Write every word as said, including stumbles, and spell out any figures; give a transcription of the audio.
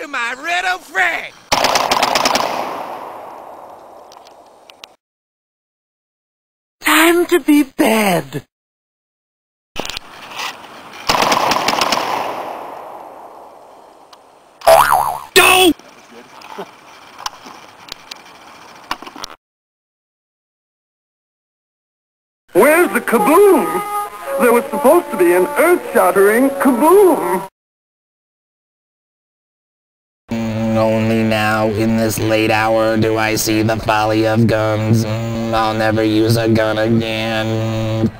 to my riddle friend! Time to be bed! Go! Where's the kaboom? There was supposed to be an earth-shattering kaboom! Mm, only now, in this late hour, do I see the folly of guns. Mm, I'll never use a gun again.